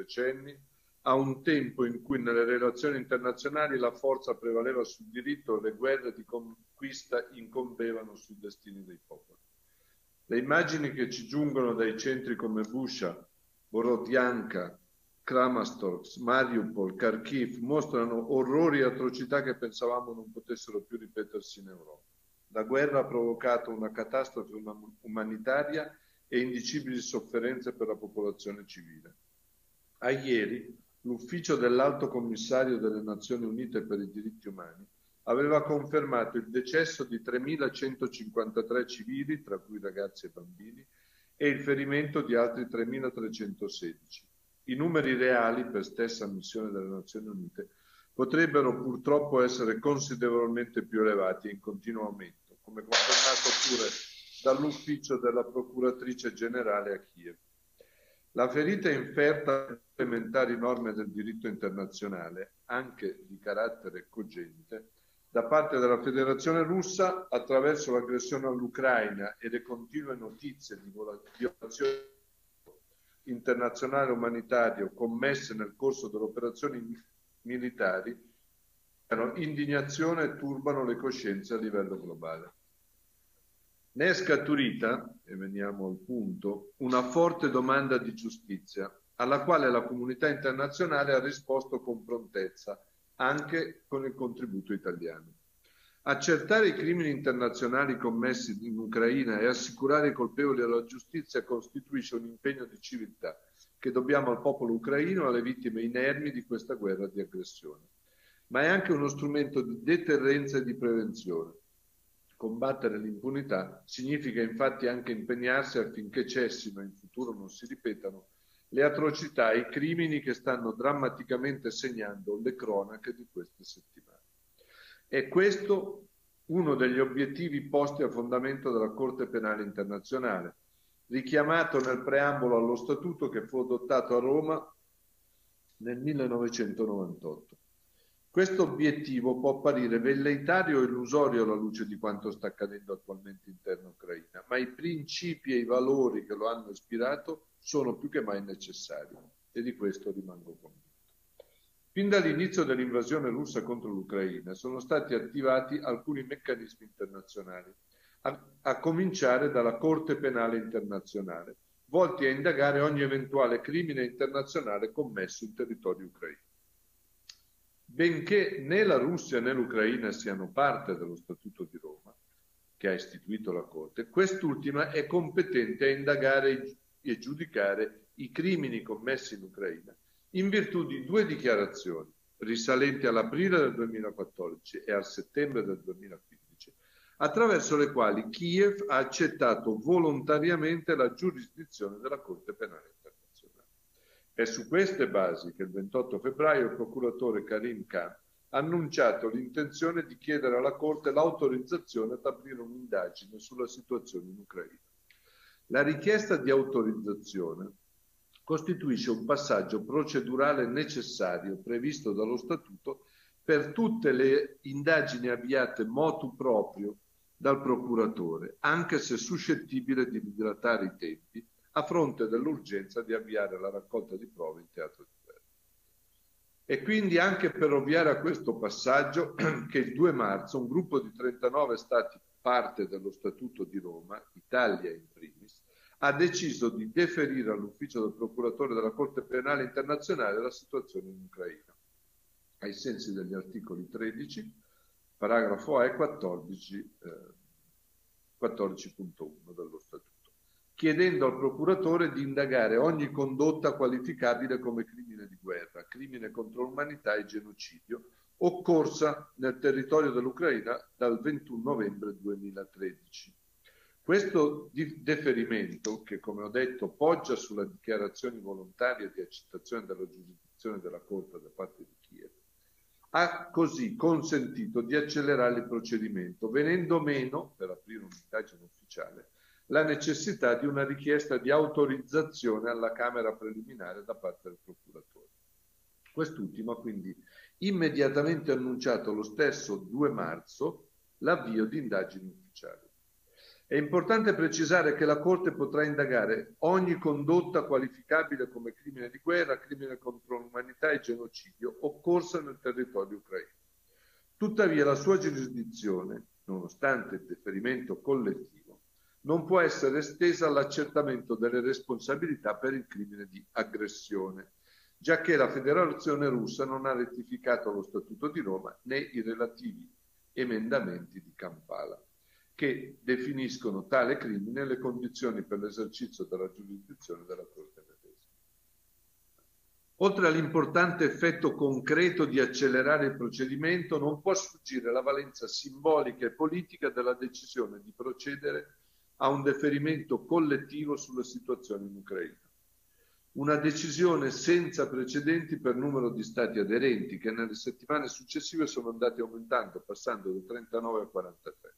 decenni, a un tempo in cui nelle relazioni internazionali la forza prevaleva sul diritto e le guerre di conquista incombevano sui destini dei popoli. Le immagini che ci giungono dai centri come Bucha, Borodianka, Kramatorsk, Mariupol, Kharkiv mostrano orrori e atrocità che pensavamo non potessero più ripetersi in Europa. La guerra ha provocato una catastrofe umanitaria e indicibili sofferenze per la popolazione civile. A ieri l'ufficio dell'Alto Commissario delle Nazioni Unite per i diritti umani aveva confermato il decesso di 3.153 civili, tra cui ragazzi e bambini, e il ferimento di altri 3.316. I numeri reali, per stessa missione delle Nazioni Unite, potrebbero purtroppo essere considerevolmente più elevati e in continuo aumento, come confermato pure dall'ufficio della procuratrice generale a Kiev. La ferita inferta alle elementari norme del diritto internazionale, anche di carattere cogente, da parte della Federazione Russa attraverso l'aggressione all'Ucraina e le continue notizie di violazioni internazionale umanitario commesse nel corso delle operazioni militari hanno indignazione e turbano le coscienze a livello globale. Ne è scaturita, e veniamo al punto, una forte domanda di giustizia alla quale la comunità internazionale ha risposto con prontezza, anche con il contributo italiano. Accertare i crimini internazionali commessi in Ucraina e assicurare i colpevoli alla giustizia costituisce un impegno di civiltà che dobbiamo al popolo ucraino e alle vittime inermi di questa guerra di aggressione. Ma è anche uno strumento di deterrenza e di prevenzione. Combattere l'impunità significa infatti anche impegnarsi affinché cessino e in futuro non si ripetano le atrocità e i crimini che stanno drammaticamente segnando le cronache di queste settimane. È questo uno degli obiettivi posti a fondamento della Corte penale internazionale, richiamato nel preambolo allo Statuto che fu adottato a Roma nel 1998. Questo obiettivo può apparire velleitario o illusorio alla luce di quanto sta accadendo attualmente in terra ucraina, ma i principi e i valori che lo hanno ispirato sono più che mai necessari, e di questo rimango convinto. Fin dall'inizio dell'invasione russa contro l'Ucraina sono stati attivati alcuni meccanismi internazionali, a cominciare dalla Corte penale internazionale, volti a indagare ogni eventuale crimine internazionale commesso in territorio ucraino. Benché né la Russia né l'Ucraina siano parte dello Statuto di Roma, che ha istituito la Corte, quest'ultima è competente a indagare e giudicare i crimini commessi in Ucraina, in virtù di due dichiarazioni risalenti all'aprile del 2014 e al settembre del 2015, attraverso le quali Kiev ha accettato volontariamente la giurisdizione della Corte penale internazionale. È su queste basi che il 28 febbraio il procuratore Karim Khan ha annunciato l'intenzione di chiedere alla Corte l'autorizzazione ad aprire un'indagine sulla situazione in Ucraina. La richiesta di autorizzazione costituisce un passaggio procedurale necessario previsto dallo Statuto per tutte le indagini avviate motu proprio dal procuratore, anche se suscettibile di dilatare i tempi a fronte dell'urgenza di avviare la raccolta di prove in teatro di guerra. E quindi anche per ovviare a questo passaggio che il 2 marzo un gruppo di 39 Stati parte dello Statuto di Roma, Italia in primis, ha deciso di deferire all'ufficio del procuratore della Corte penale internazionale la situazione in Ucraina, ai sensi degli articoli 13, paragrafo A e 14.1 dello Statuto, chiedendo al procuratore di indagare ogni condotta qualificabile come crimine di guerra, crimine contro l'umanità e genocidio, occorsa nel territorio dell'Ucraina dal 21 novembre 2013. Questo deferimento, che come ho detto poggia sulla dichiarazione volontaria di accettazione della giurisdizione della Corte da parte di Kiev, ha così consentito di accelerare il procedimento, venendo meno, per aprire un'indagine ufficiale, la necessità di una richiesta di autorizzazione alla Camera preliminare da parte del procuratore. Quest'ultimo ha quindi immediatamente annunciato lo stesso 2 marzo l'avvio di indagini ufficiali. È importante precisare che la Corte potrà indagare ogni condotta qualificabile come crimine di guerra, crimine contro l'umanità e genocidio occorsa nel territorio ucraino. Tuttavia la sua giurisdizione, nonostante il deferimento collettivo, non può essere estesa all'accertamento delle responsabilità per il crimine di aggressione, già che la Federazione Russa non ha rettificato lo Statuto di Roma né i relativi emendamenti di Kampala, che definiscono tale crimine e le condizioni per l'esercizio della giurisdizione della Corte medesima. Oltre all'importante effetto concreto di accelerare il procedimento, non può sfuggire la valenza simbolica e politica della decisione di procedere a un deferimento collettivo sulla situazione in Ucraina. Una decisione senza precedenti per numero di stati aderenti, che nelle settimane successive sono andati aumentando, passando da 39 a 43.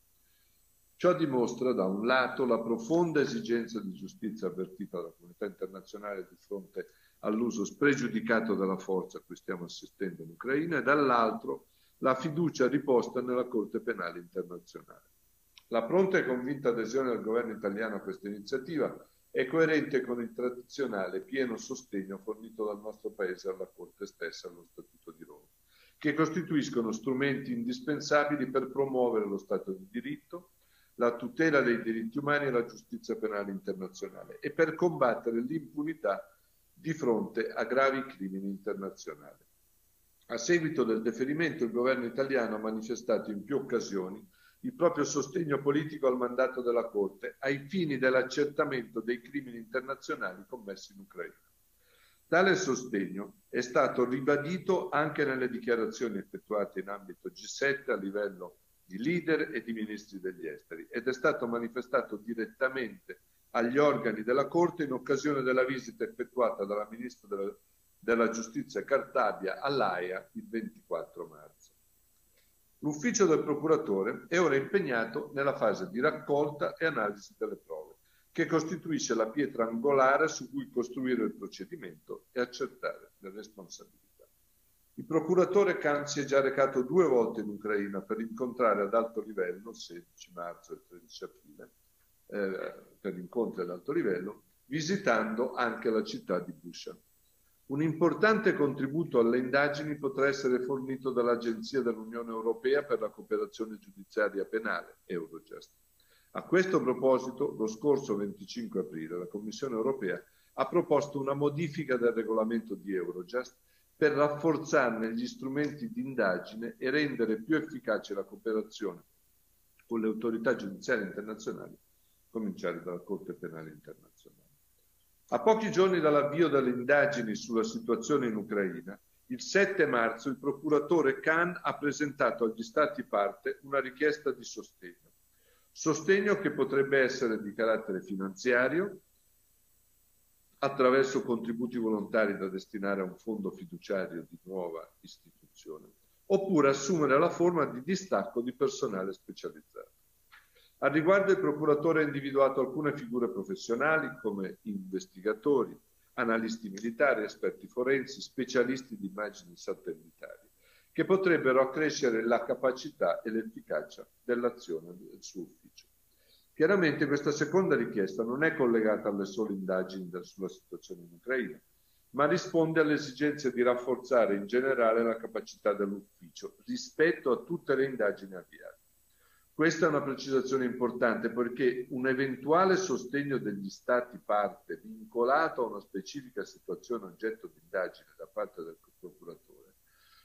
Ciò dimostra da un lato la profonda esigenza di giustizia avvertita dalla comunità internazionale di fronte all'uso spregiudicato della forza a cui stiamo assistendo in Ucraina e dall'altro la fiducia riposta nella Corte penale internazionale. La pronta e convinta adesione del governo italiano a questa iniziativa è coerente con il tradizionale pieno sostegno fornito dal nostro Paese alla Corte stessa e allo Statuto di Roma, che costituiscono strumenti indispensabili per promuovere lo Stato di diritto, la tutela dei diritti umani e la giustizia penale internazionale e per combattere l'impunità di fronte a gravi crimini internazionali. A seguito del deferimento, il governo italiano ha manifestato in più occasioni il proprio sostegno politico al mandato della Corte ai fini dell'accertamento dei crimini internazionali commessi in Ucraina. Tale sostegno è stato ribadito anche nelle dichiarazioni effettuate in ambito G7 a livello di leader e di ministri degli esteri ed è stato manifestato direttamente agli organi della Corte in occasione della visita effettuata dalla ministra della Giustizia Cartabia all'AIA il 24 marzo. L'ufficio del procuratore è ora impegnato nella fase di raccolta e analisi delle prove, che costituisce la pietra angolare su cui costruire il procedimento e accertare le responsabilità. Il procuratore Khan si è già recato 2 volte in Ucraina per incontrare ad alto livello, il 16 marzo e il 13 aprile, per incontri ad alto livello, visitando anche la città di Bucha. Un importante contributo alle indagini potrà essere fornito dall'Agenzia dell'Unione Europea per la cooperazione giudiziaria penale, Eurojust. A questo proposito, lo scorso 25 aprile la Commissione Europea ha proposto una modifica del regolamento di Eurojust per rafforzarne gli strumenti di indagine e rendere più efficace la cooperazione con le autorità giudiziarie internazionali, a cominciare dalla Corte penale internazionale. A pochi giorni dall'avvio delle indagini sulla situazione in Ucraina, il 7 marzo il procuratore Khan ha presentato agli Stati parte una richiesta di sostegno. Sostegno che potrebbe essere di carattere finanziario, attraverso contributi volontari da destinare a un fondo fiduciario di nuova istituzione, oppure assumere la forma di distacco di personale specializzato. Al riguardo il procuratore ha individuato alcune figure professionali come investigatori, analisti militari, esperti forensi, specialisti di immagini satellitari, che potrebbero accrescere la capacità e l'efficacia dell'azione del suo ufficio. Chiaramente questa seconda richiesta non è collegata alle sole indagini sulla situazione in Ucraina, ma risponde all'esigenza di rafforzare in generale la capacità dell'ufficio rispetto a tutte le indagini avviate. Questa è una precisazione importante perché un eventuale sostegno degli Stati parte vincolato a una specifica situazione oggetto di indagine da parte del procuratore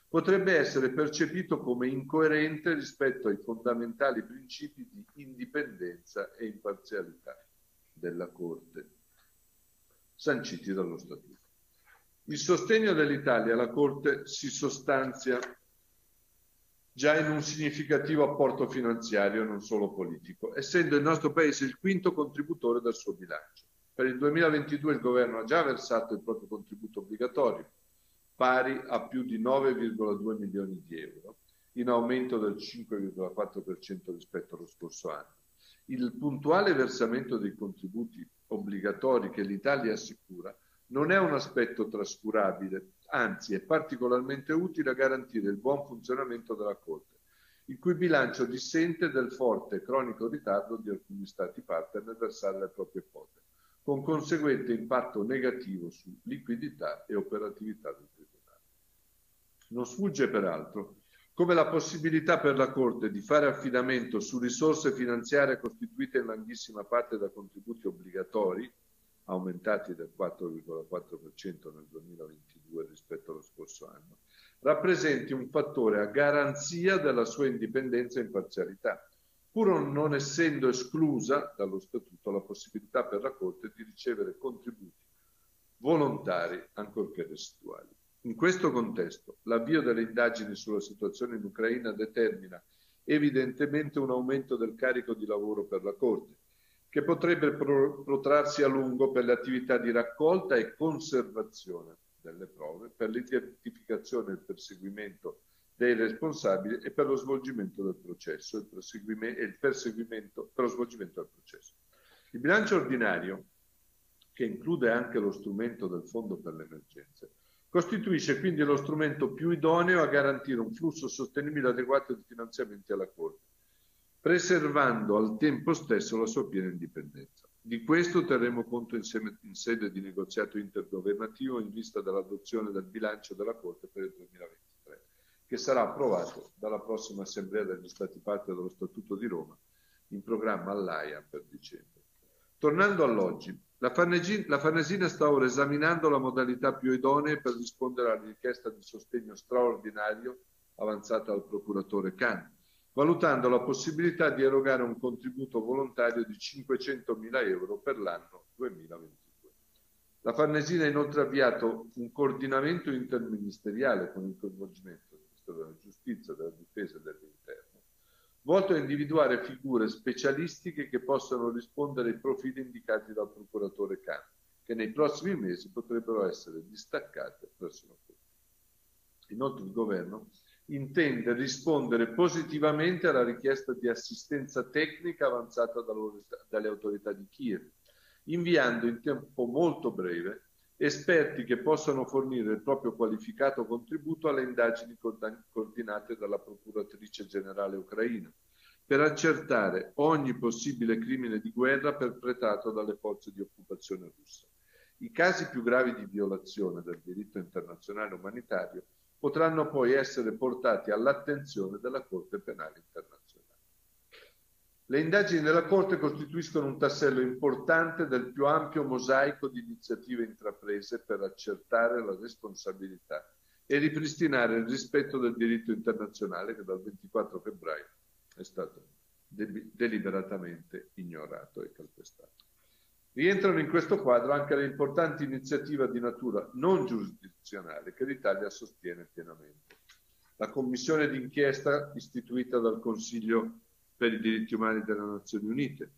potrebbe essere percepito come incoerente rispetto ai fondamentali principi di indipendenza e imparzialità della Corte sanciti dallo Statuto. Il sostegno dell'Italia alla Corte si sostanzia già in un significativo apporto finanziario, non solo politico, essendo il nostro Paese il 5º contributore del suo bilancio. Per il 2022 il Governo ha già versato il proprio contributo obbligatorio, pari a più di 9,2 milioni di euro, in aumento del 5,4% rispetto allo scorso anno. Il puntuale versamento dei contributi obbligatori che l'Italia assicura non è un aspetto trascurabile, anzi è particolarmente utile a garantire il buon funzionamento della Corte, il cui bilancio dissente del forte e cronico ritardo di alcuni Stati parte nel versare le proprie quote, con conseguente impatto negativo su liquidità e operatività del Tribunale. Non sfugge peraltro come la possibilità per la Corte di fare affidamento su risorse finanziarie costituite in larghissima parte da contributi obbligatori, aumentati del 4,4% nel 2022 rispetto allo scorso anno, rappresenti un fattore a garanzia della sua indipendenza e imparzialità, pur non essendo esclusa dallo Statuto la possibilità per la Corte di ricevere contributi volontari, ancorché residuali. In questo contesto, l'avvio delle indagini sulla situazione in Ucraina determina evidentemente un aumento del carico di lavoro per la Corte, che potrebbe protrarsi a lungo per le attività di raccolta e conservazione delle prove, per l'identificazione e il perseguimento dei responsabili e per lo svolgimento del processo Il bilancio ordinario, che include anche lo strumento del Fondo per le emergenze, costituisce quindi lo strumento più idoneo a garantire un flusso sostenibile adeguato di finanziamenti alla Corte, preservando al tempo stesso la sua piena indipendenza. Di questo terremo conto in sede di negoziato intergovernativo in vista dell'adozione del bilancio della Corte per il 2023, che sarà approvato dalla prossima Assemblea degli Stati parte dello Statuto di Roma, in programma all'AIA per dicembre. Tornando all'oggi, la Farnesina sta ora esaminando la modalità più idonea per rispondere alla richiesta di sostegno straordinario avanzata al procuratore Khan, valutando la possibilità di erogare un contributo volontario di 500.000 euro per l'anno 2022. La Farnesina ha inoltre avviato un coordinamento interministeriale con il coinvolgimento del Ministero della Giustizia, della Difesa e dell'Interno, volto a individuare figure specialistiche che possano rispondere ai profili indicati dal procuratore Khan, che nei prossimi mesi potrebbero essere distaccate presso la Corte. Inoltre il Governo intende rispondere positivamente alla richiesta di assistenza tecnica avanzata dalle autorità di Kiev, inviando in tempo molto breve esperti che possano fornire il proprio qualificato contributo alle indagini coordinate dalla Procuratrice Generale ucraina, per accertare ogni possibile crimine di guerra perpetrato dalle forze di occupazione russa. I casi più gravi di violazione del diritto internazionale umanitario potranno poi essere portati all'attenzione della Corte penale internazionale. Le indagini della Corte costituiscono un tassello importante del più ampio mosaico di iniziative intraprese per accertare la responsabilità e ripristinare il rispetto del diritto internazionale che dal 24 febbraio è stato deliberatamente ignorato e calpestato. Rientrano in questo quadro anche le importanti iniziative di natura non giurisdizionale che l'Italia sostiene pienamente. La commissione d'inchiesta istituita dal Consiglio per i diritti umani delle Nazioni Unite,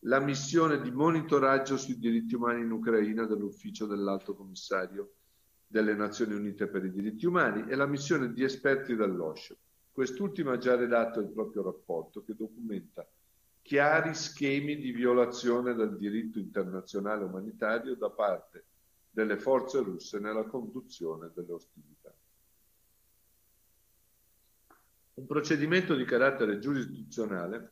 la missione di monitoraggio sui diritti umani in Ucraina dell'Ufficio dell'Alto Commissario delle Nazioni Unite per i diritti umani e la missione di esperti dell'OSCE. Quest'ultima ha già redatto il proprio rapporto che documenta chiari schemi di violazione del diritto internazionale umanitario da parte delle forze russe nella conduzione delle ostilità. Un procedimento di carattere giurisdizionale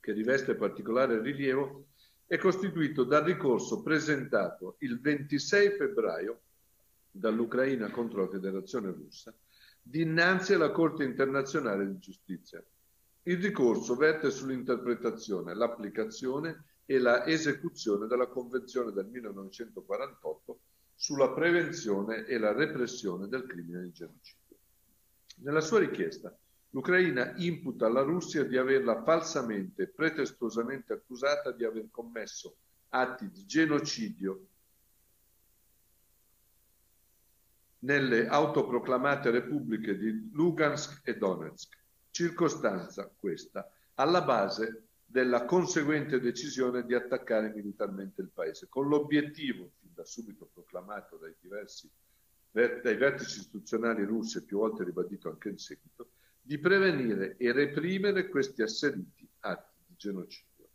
che riveste particolare rilievo è costituito dal ricorso presentato il 26 febbraio dall'Ucraina contro la Federazione Russa dinanzi alla Corte internazionale di giustizia. Il ricorso verte sull'interpretazione, l'applicazione e la esecuzione della Convenzione del 1948 sulla prevenzione e la repressione del crimine di genocidio. Nella sua richiesta, l'Ucraina imputa alla Russia di averla falsamente e pretestuosamente accusata di aver commesso atti di genocidio nelle autoproclamate repubbliche di Lugansk e Donetsk. Circostanza questa alla base della conseguente decisione di attaccare militarmente il paese, con l'obiettivo, fin da subito proclamato dai vertici istituzionali russi e più volte ribadito anche in seguito, di prevenire e reprimere questi asseriti atti di genocidio.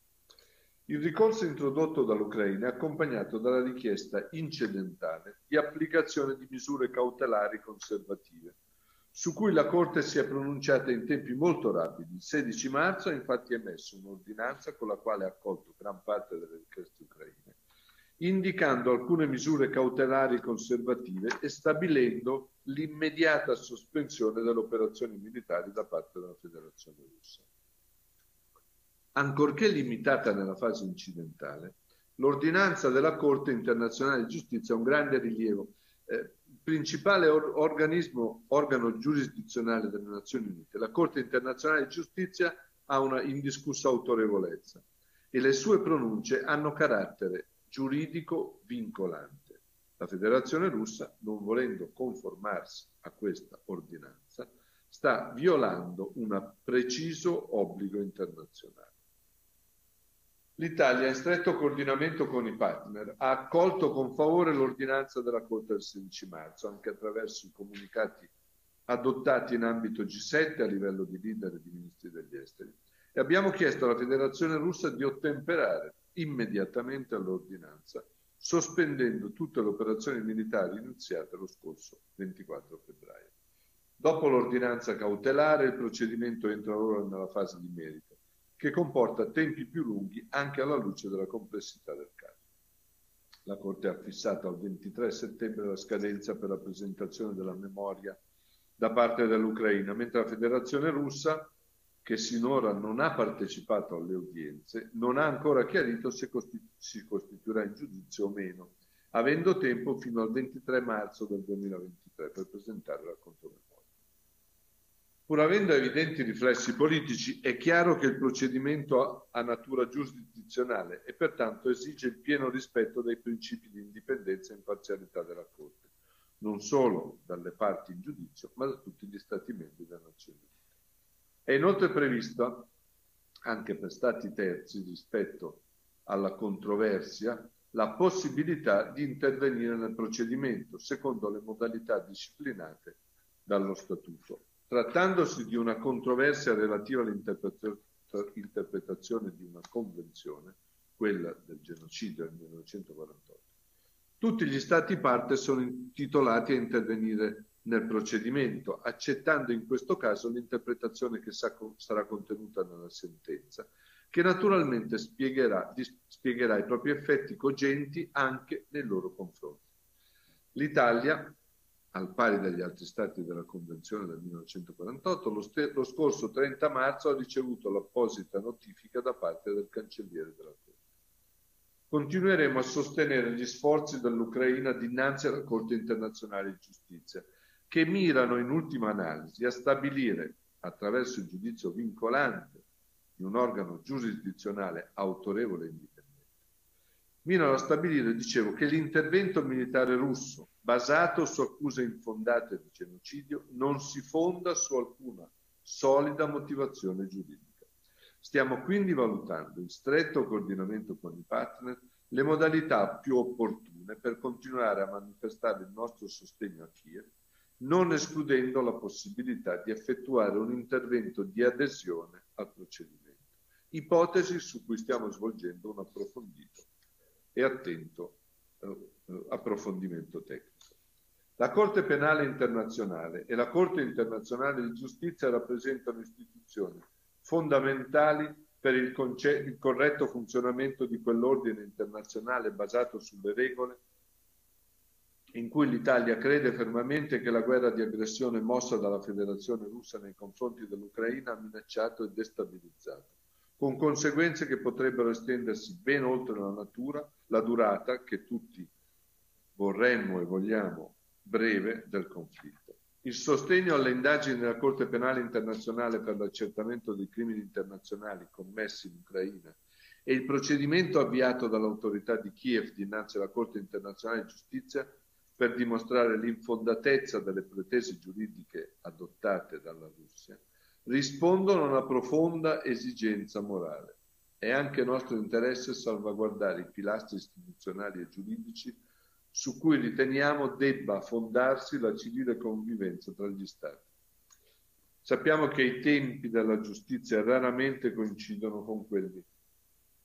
Il ricorso introdotto dall'Ucraina è accompagnato dalla richiesta incidentale di applicazione di misure cautelari conservative su cui la Corte si è pronunciata in tempi molto rapidi. Il 16 marzo ha infatti emesso un'ordinanza con la quale ha accolto gran parte delle richieste ucraine, indicando alcune misure cautelari conservative e stabilendo l'immediata sospensione delle operazioni militari da parte della Federazione Russa. Ancorché limitata nella fase incidentale, l'ordinanza della Corte internazionale di giustizia ha un grande rilievo. Il principale organo giurisdizionale delle Nazioni Unite, la Corte internazionale di giustizia ha una indiscussa autorevolezza e le sue pronunce hanno carattere giuridico vincolante. La Federazione Russa, non volendo conformarsi a questa ordinanza, sta violando un preciso obbligo internazionale. L'Italia, in stretto coordinamento con i partner, ha accolto con favore l'ordinanza della Corte del 16 marzo, anche attraverso i comunicati adottati in ambito G7 a livello di leader e di ministri degli esteri, e abbiamo chiesto alla Federazione Russa di ottemperare immediatamente all'ordinanza, sospendendo tutte le operazioni militari iniziate lo scorso 24 febbraio. Dopo l'ordinanza cautelare, il procedimento entra ora nella fase di merito, che comporta tempi più lunghi anche alla luce della complessità del caso. La Corte ha fissato al 23 settembre la scadenza per la presentazione della memoria da parte dell'Ucraina, mentre la Federazione Russa, che sinora non ha partecipato alle udienze, non ha ancora chiarito se si costituirà in giudizio o meno, avendo tempo fino al 23 marzo del 2023 per presentare la contromemoria. Pur avendo evidenti riflessi politici, è chiaro che il procedimento ha natura giurisdizionale e pertanto esige il pieno rispetto dei principi di indipendenza e imparzialità della Corte, non solo dalle parti in giudizio, ma da tutti gli Stati membri della Nazione Unita. È inoltre prevista, anche per Stati terzi rispetto alla controversia, la possibilità di intervenire nel procedimento, secondo le modalità disciplinate dallo Statuto. Trattandosi di una controversia relativa all'interpretazione di una convenzione, quella del genocidio del 1948, tutti gli Stati parte sono intitolati a intervenire nel procedimento, accettando in questo caso l'interpretazione che sarà contenuta nella sentenza, che naturalmente spiegherà i propri effetti cogenti anche nei loro confronti. L'Italia, al pari degli altri Stati della Convenzione del 1948, lo scorso 30 marzo ha ricevuto l'apposita notifica da parte del Cancelliere della Corte. Continueremo a sostenere gli sforzi dell'Ucraina dinanzi alla Corte internazionale di giustizia, che mirano in ultima analisi a stabilire, attraverso il giudizio vincolante di un organo giurisdizionale autorevole e indipendente, mirano a stabilire, dicevo, che l'intervento militare russo basato su accuse infondate di genocidio non si fonda su alcuna solida motivazione giuridica. Stiamo quindi valutando, in stretto coordinamento con i partner, le modalità più opportune per continuare a manifestare il nostro sostegno a Kiev, non escludendo la possibilità di effettuare un intervento di adesione al procedimento, ipotesi su cui stiamo svolgendo un approfondito e attento approfondimento tecnico. La Corte penale internazionale e la Corte internazionale di giustizia rappresentano istituzioni fondamentali per il corretto funzionamento di quell'ordine internazionale basato sulle regole in cui l'Italia crede fermamente che la guerra di aggressione mossa dalla Federazione Russa nei confronti dell'Ucraina ha minacciato e destabilizzato, con conseguenze che potrebbero estendersi ben oltre la durata che tutti vorremmo e vogliamo breve del conflitto. Il sostegno alle indagini della Corte penale internazionale per l'accertamento dei crimini internazionali commessi in Ucraina e il procedimento avviato dall'autorità di Kiev dinanzi alla Corte internazionale di giustizia per dimostrare l'infondatezza delle pretese giuridiche adottate dalla Russia rispondono a una profonda esigenza morale. È anche nostro interesse salvaguardare i pilastri istituzionali e giuridici su cui riteniamo debba fondarsi la civile convivenza tra gli Stati. Sappiamo che i tempi della giustizia raramente coincidono con quelli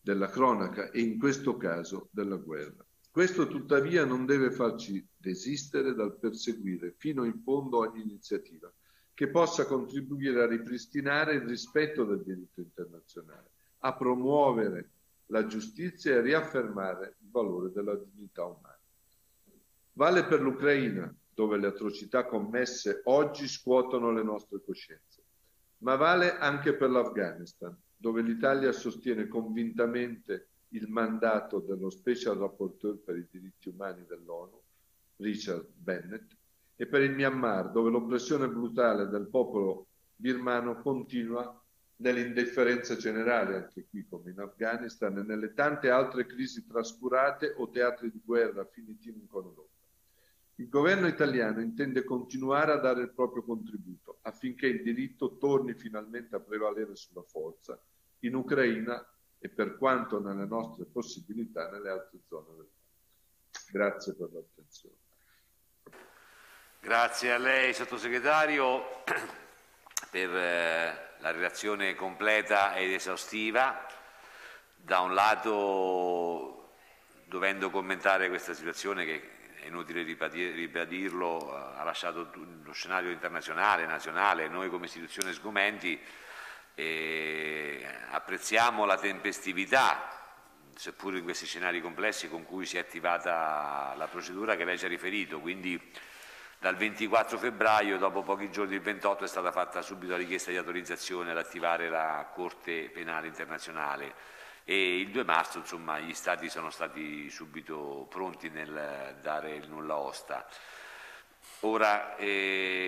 della cronaca e in questo caso della guerra. Questo tuttavia non deve farci desistere dal perseguire fino in fondo ogni iniziativa che possa contribuire a ripristinare il rispetto del diritto internazionale, a promuovere la giustizia e a riaffermare il valore della dignità umana. Vale per l'Ucraina, dove le atrocità commesse oggi scuotono le nostre coscienze, ma vale anche per l'Afghanistan, dove l'Italia sostiene convintamente il mandato dello Special Rapporteur per i diritti umani dell'ONU, Richard Bennett, e per il Myanmar, dove l'oppressione brutale del popolo birmano continua nell'indifferenza generale, anche qui come in Afghanistan, e nelle tante altre crisi trascurate o teatri di guerra finiti in un cono d'ombra. Il governo italiano intende continuare a dare il proprio contributo affinché il diritto torni finalmente a prevalere sulla forza in Ucraina e, per quanto nelle nostre possibilità, nelle altre zone del mondo. Grazie per l'attenzione. Grazie a lei, Sottosegretario, per la relazione completa ed esaustiva. Da un lato, dovendo commentare questa situazione che, è inutile ribadirlo, ha lasciato lo scenario internazionale, nazionale, noi come istituzione sgomenti, apprezziamo la tempestività, seppur in questi scenari complessi, con cui si è attivata la procedura che lei ci ha riferito. Quindi dal 24 febbraio, dopo pochi giorni, il 28, è stata fatta subito la richiesta di autorizzazione ad attivare la Corte penale internazionale e il 2 marzo insomma, gli Stati sono stati subito pronti nel dare il nulla osta. Ora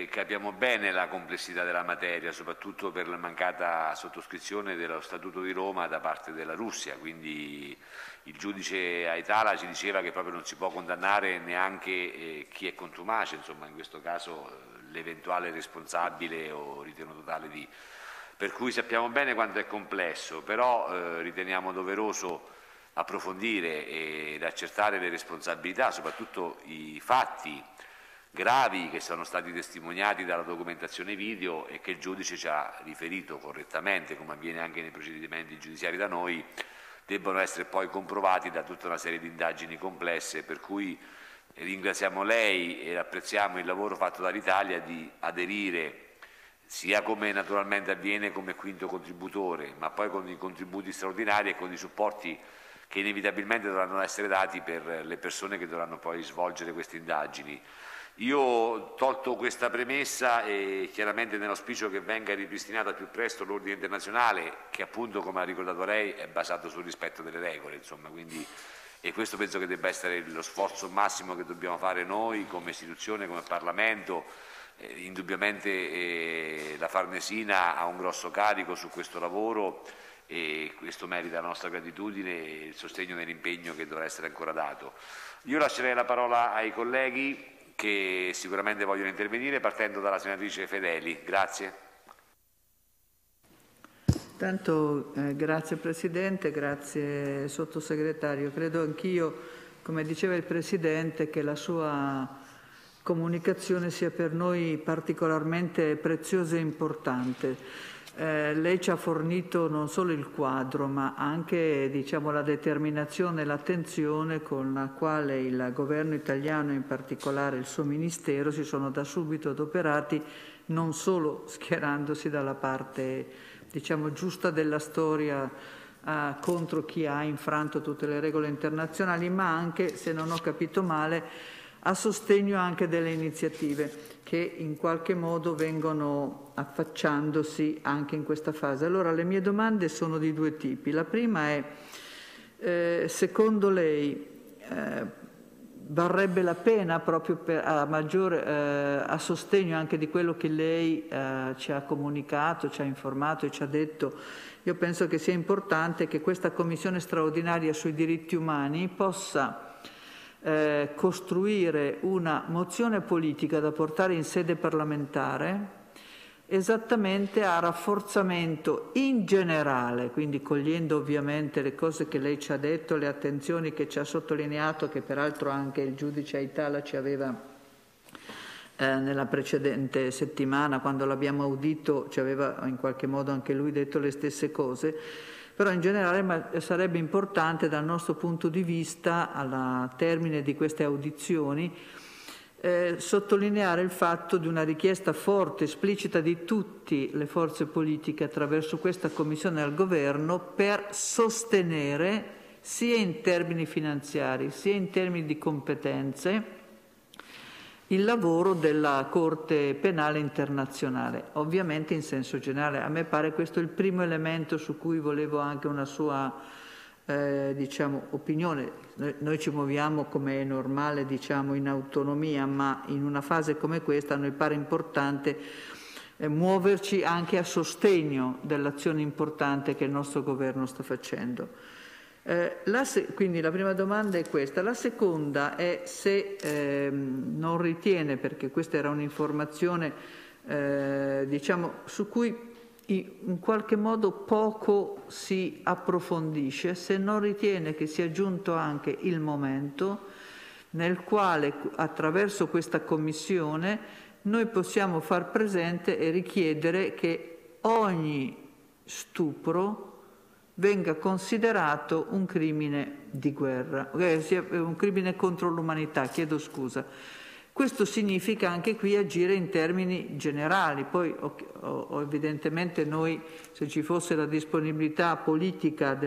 capiamo bene la complessità della materia, soprattutto per la mancata sottoscrizione dello Statuto di Roma da parte della Russia. Quindi il giudice Aitala ci diceva che proprio non si può condannare neanche chi è contumace, insomma, in questo caso l'eventuale responsabile o ritenuto tale di. Per cui sappiamo bene quanto è complesso, però riteniamo doveroso approfondire ed accertare le responsabilità, soprattutto i fatti gravi che sono stati testimoniati dalla documentazione video e che il giudice ci ha riferito correttamente, come avviene anche nei procedimenti giudiziari da noi, debbano essere poi comprovati da tutta una serie di indagini complesse, per cui ringraziamo lei e apprezziamo il lavoro fatto dall'Italia di aderire, sia come naturalmente avviene come quinto contributore, ma poi con i contributi straordinari e con i supporti che inevitabilmente dovranno essere dati per le persone che dovranno poi svolgere queste indagini. Io, tolto questa premessa, e chiaramente nell'auspicio che venga ripristinato al più presto l'ordine internazionale, che appunto, come ha ricordato lei, è basato sul rispetto delle regole, insomma, quindi, e questo penso che debba essere lo sforzo massimo che dobbiamo fare noi come istituzione, come Parlamento. Indubbiamente la Farnesina ha un grosso carico su questo lavoro e questo merita la nostra gratitudine e il sostegno nell'impegno che dovrà essere ancora dato. Io lascerei la parola ai colleghi che sicuramente vogliono intervenire, partendo dalla senatrice Fedeli. Grazie. Tanto grazie Presidente, grazie Sottosegretario. Credo anch'io, come diceva il Presidente, che la sua comunicazione sia per noi particolarmente preziosa e importante. Lei ci ha fornito non solo il quadro, ma anche, diciamo, la determinazione e l'attenzione con la quale il governo italiano, in particolare il suo ministero, si sono da subito adoperati, non solo schierandosi dalla parte, diciamo, giusta della storia contro chi ha infranto tutte le regole internazionali, ma anche, se non ho capito male, a sostegno anche delle iniziative che in qualche modo vengono affacciandosi anche in questa fase. Allora, le mie domande sono di due tipi. La prima è, secondo lei, varrebbe la pena, proprio a sostegno anche di quello che lei ci ha comunicato, ci ha informato e ci ha detto, io penso che sia importante che questa Commissione straordinaria sui diritti umani possa costruire una mozione politica da portare in sede parlamentare esattamente a rafforzamento in generale, quindi cogliendo ovviamente le cose che lei ci ha detto, le attenzioni che ci ha sottolineato, che peraltro anche il giudice Aitala ci aveva nella precedente settimana, quando l'abbiamo audito, ci aveva in qualche modo anche lui detto le stesse cose. Però in generale sarebbe importante dal nostro punto di vista, alla termine di queste audizioni, sottolineare il fatto di una richiesta forte, esplicita di tutte le forze politiche attraverso questa Commissione al Governo per sostenere sia in termini finanziari sia in termini di competenze il lavoro della Corte penale internazionale, ovviamente in senso generale. A me pare questo il primo elemento su cui volevo anche una sua opinione. Noi ci muoviamo, come è normale, in autonomia, ma in una fase come questa a noi pare importante muoverci anche a sostegno dell'azione importante che il nostro governo sta facendo. Quindi la prima domanda è questa. La seconda è se non ritiene, perché questa era un'informazione su cui in qualche modo poco si approfondisce, se non ritiene che sia giunto anche il momento nel quale attraverso questa Commissione noi possiamo far presente e richiedere che ogni stupro venga considerato un crimine di guerra, un crimine contro l'umanità, chiedo scusa. Questo significa anche qui agire in termini generali. Poi evidentemente noi, se ci fosse la disponibilità politica,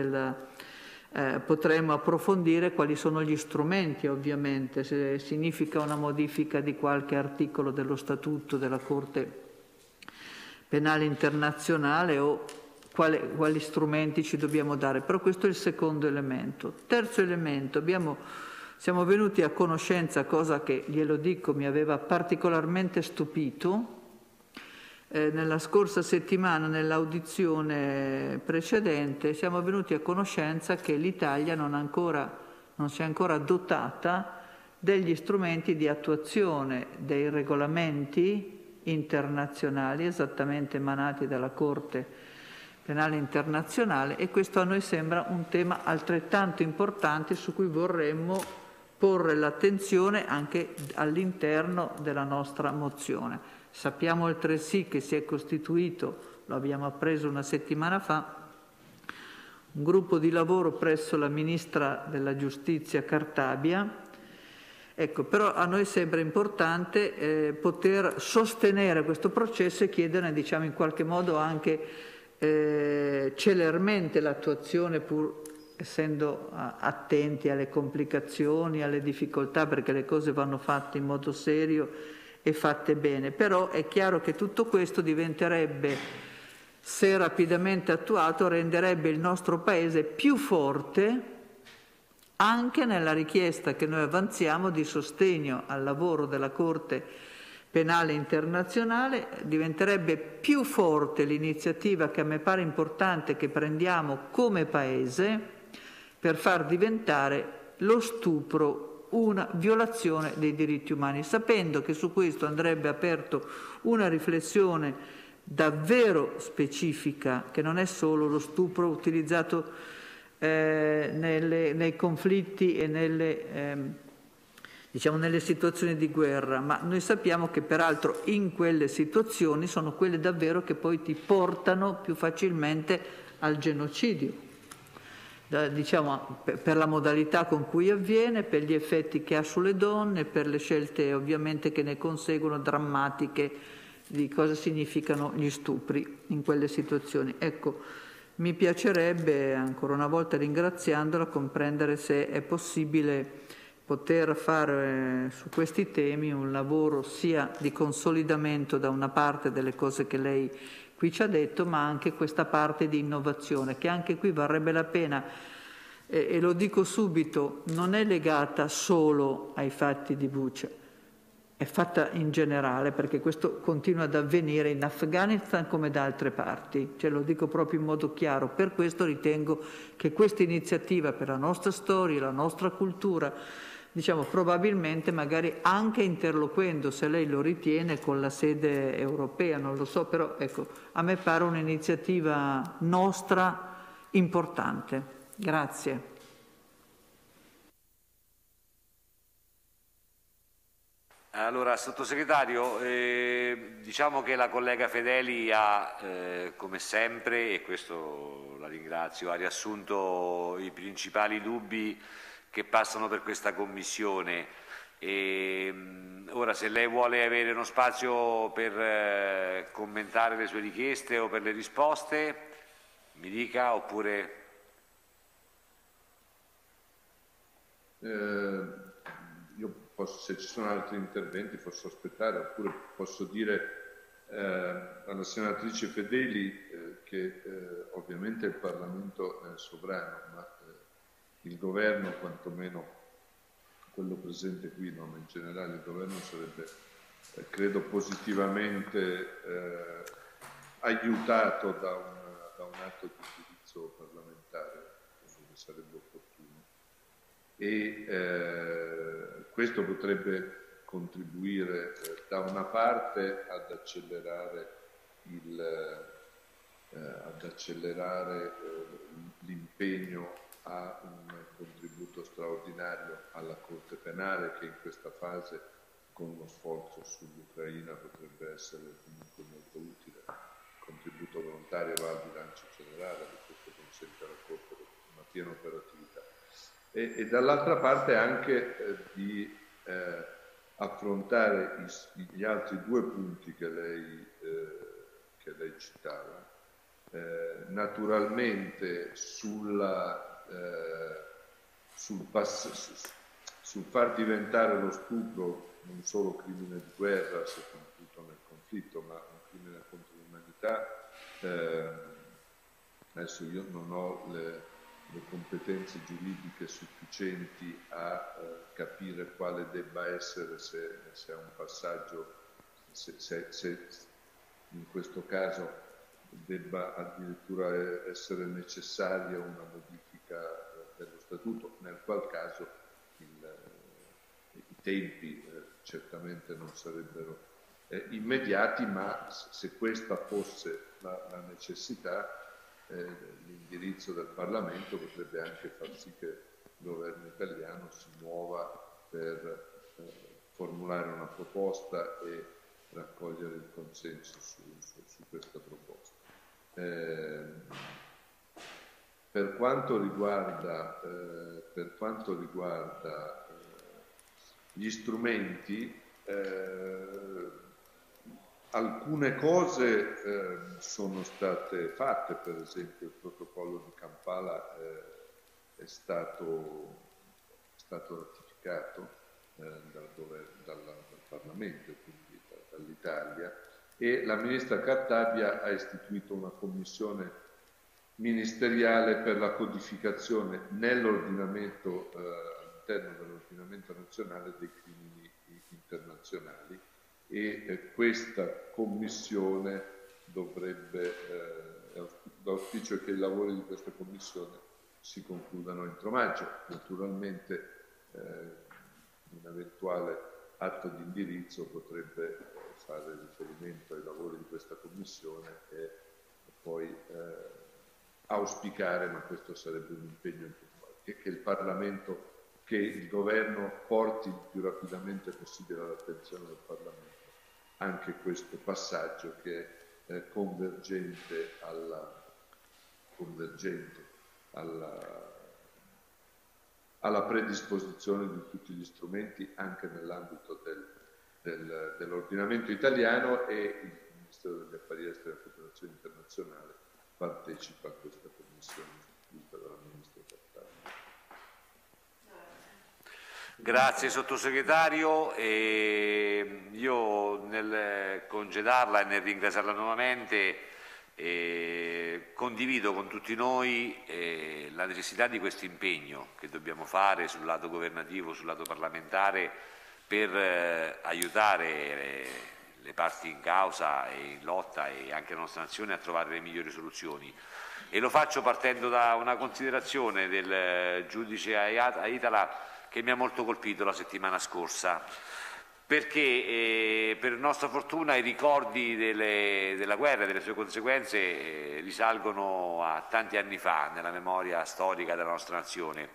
potremmo approfondire quali sono gli strumenti, ovviamente, se significa una modifica di qualche articolo dello Statuto della Corte Penale Internazionale o quali strumenti ci dobbiamo dare. Però questo è il secondo elemento. Terzo elemento, siamo venuti a conoscenza, cosa che, glielo dico, mi aveva particolarmente stupito, nella scorsa settimana, nell'audizione precedente, siamo venuti a conoscenza che l'Italia non si è ancora dotata degli strumenti di attuazione dei regolamenti internazionali esattamente emanati dalla Corte Penale Internazionale, e questo a noi sembra un tema altrettanto importante su cui vorremmo porre l'attenzione anche all'interno della nostra mozione. Sappiamo altresì che si è costituito, lo abbiamo appreso una settimana fa, un gruppo di lavoro presso la Ministra della Giustizia Cartabia. Ecco, però a noi sembra importante poter sostenere questo processo e chiedere, in qualche modo anche celermente l'attuazione, pur essendo attenti alle complicazioni, alle difficoltà, perché le cose vanno fatte in modo serio e fatte bene. Però è chiaro che tutto questo diventerebbe, se rapidamente attuato, renderebbe il nostro Paese più forte anche nella richiesta che noi avanziamo di sostegno al lavoro della Corte Penale Internazionale. Diventerebbe più forte l'iniziativa che a me pare importante che prendiamo come Paese per far diventare lo stupro una violazione dei diritti umani, sapendo che su questo andrebbe aperto una riflessione davvero specifica, che non è solo lo stupro utilizzato nei conflitti e nelle situazioni di guerra, ma noi sappiamo che peraltro in quelle situazioni sono quelle davvero che poi ti portano più facilmente al genocidio, per la modalità con cui avviene, per gli effetti che ha sulle donne, per le scelte ovviamente che ne conseguono, drammatiche, di cosa significano gli stupri in quelle situazioni. Ecco, mi piacerebbe ancora una volta, ringraziandola, comprendere se è possibile poter fare su questi temi un lavoro sia di consolidamento da una parte delle cose che lei qui ci ha detto, ma anche questa parte di innovazione, che anche qui varrebbe la pena, e lo dico subito, non è legata solo ai fatti di Bucha, è fatta in generale, perché questo continua ad avvenire in Afghanistan come da altre parti, lo dico proprio in modo chiaro. Per questo ritengo che questa iniziativa, per la nostra storia, la nostra cultura, probabilmente, magari anche interloquendo, se lei lo ritiene, con la sede europea, non lo so, però ecco, a me pare un'iniziativa nostra importante. Grazie. Allora, Sottosegretario, che la collega Fedeli ha, come sempre, e questo la ringrazio, ha riassunto i principali dubbi che passano per questa Commissione. Ora, se lei vuole avere uno spazio per commentare le sue richieste o per le risposte, mi dica, oppure... io posso, se ci sono altri interventi posso aspettare, oppure posso dire alla senatrice Fedeli che ovviamente il Parlamento è sovrano, ma il governo, quantomeno quello presente qui, no, ma in generale il governo sarebbe, credo, positivamente aiutato da un atto di indirizzo parlamentare, che sarebbe opportuno. E questo potrebbe contribuire da una parte ad accelerare l'impegno a un contributo straordinario alla Corte penale, che in questa fase con uno sforzo sull'Ucraina potrebbe essere comunque molto utile. Il contributo volontario va al bilancio generale, questo consente alla Corte una piena operatività. E dall'altra parte anche di affrontare gli altri due punti che lei citava, naturalmente sul far diventare lo stupro non solo crimine di guerra se compiuto nel conflitto, ma un crimine contro l'umanità. Adesso io non ho le competenze giuridiche sufficienti a capire quale debba essere, se è un passaggio, se in questo caso debba addirittura essere necessaria una modifica dello statuto, nel qual caso i tempi certamente non sarebbero immediati, ma se questa fosse la necessità, l'indirizzo del Parlamento potrebbe anche far sì che il governo italiano si muova per formulare una proposta e raccogliere il consenso su questa proposta. Per quanto riguarda, gli strumenti, alcune cose sono state fatte. Per esempio il protocollo di Kampala è stato ratificato dal Parlamento, quindi dall'Italia, e la ministra Cartabia ha istituito una commissione ministeriale per la codificazione nell'ordinamento all'interno dell'ordinamento nazionale dei crimini internazionali, e questa commissione dovrebbe, l'auspicio è che i lavori di questa commissione si concludano entro maggio. Naturalmente un eventuale atto di indirizzo potrebbe fare riferimento ai lavori di questa commissione e poi auspicare, ma questo sarebbe un impegno importante, che il Parlamento, che il governo porti il più rapidamente possibile all'attenzione del Parlamento anche questo passaggio, che è convergente alla predisposizione di tutti gli strumenti anche nell'ambito dell'ordinamento italiano, e il Ministero degli Affari Esteri e della Cooperazione Internazionale partecipa a questa commissione istituita dalla Ministra Cartabia. Grazie Sottosegretario, e io nel congedarla e nel ringraziarla nuovamente condivido con tutti noi la necessità di questo impegno che dobbiamo fare sul lato governativo, sul lato parlamentare, per aiutare le parti in causa e in lotta e anche la nostra Nazione a trovare le migliori soluzioni. E lo faccio partendo da una considerazione del giudice Aitala che mi ha molto colpito la settimana scorsa, perché per nostra fortuna i ricordi della guerra e delle sue conseguenze risalgono a tanti anni fa nella memoria storica della nostra Nazione,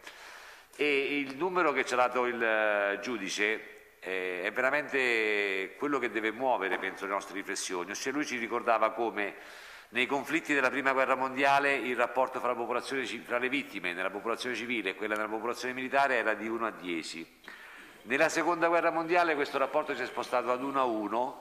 e il numero che ci ha dato il giudice è veramente quello che deve muovere, penso, le nostre riflessioni, ossia lui ci ricordava come nei conflitti della Prima Guerra Mondiale il rapporto fra le vittime nella popolazione civile e quella nella popolazione militare era di 1 a 10. Nella seconda guerra mondiale questo rapporto si è spostato ad 1:1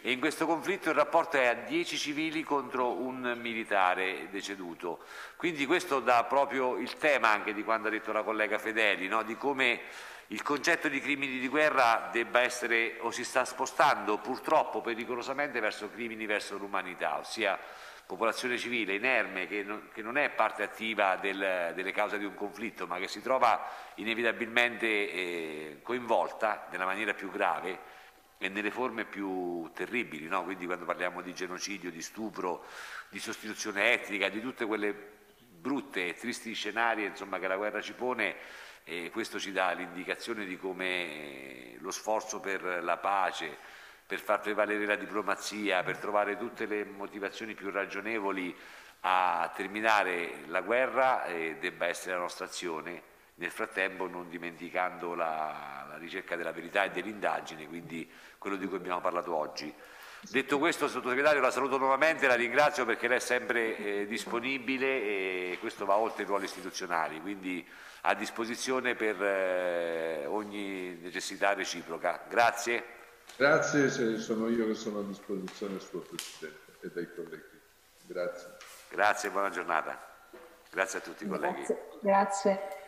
e in questo conflitto il rapporto è a 10 civili contro un militare deceduto. Quindi questo dà proprio il tema anche di quanto ha detto la collega Fedeli, no? Di come il concetto di crimini di guerra debba essere o si sta spostando purtroppo pericolosamente verso crimini verso l'umanità, ossia popolazione civile inerme che non è parte attiva delle cause di un conflitto, ma che si trova inevitabilmente coinvolta nella maniera più grave e nelle forme più terribili, no? Quindi quando parliamo di genocidio, di stupro, di sostituzione etnica, di tutte quelle brutte e tristi scenari insomma, che la guerra ci pone, questo ci dà l'indicazione di come lo sforzo per la pace, per far prevalere la diplomazia, per trovare tutte le motivazioni più ragionevoli a terminare la guerra debba essere la nostra azione, nel frattempo non dimenticando la ricerca della verità e dell'indagine, quindi quello di cui abbiamo parlato oggi. Detto questo, Sottosegretario, la saluto nuovamente, la ringrazio perché lei è sempre disponibile e questo va oltre i ruoli istituzionali, quindi a disposizione per ogni necessità reciproca. Grazie. Grazie, sono io che sono a disposizione del suo Presidente e dei colleghi. Grazie. Grazie, buona giornata. Grazie a tutti i colleghi. Grazie.